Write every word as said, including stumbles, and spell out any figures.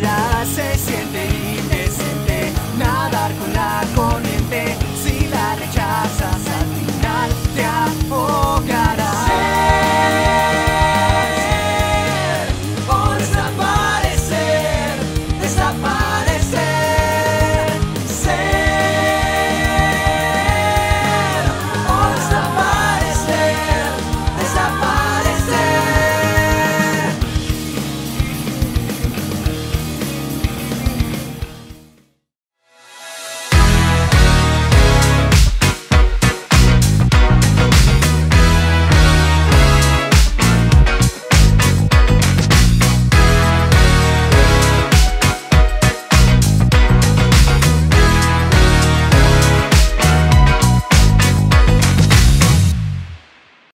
vida se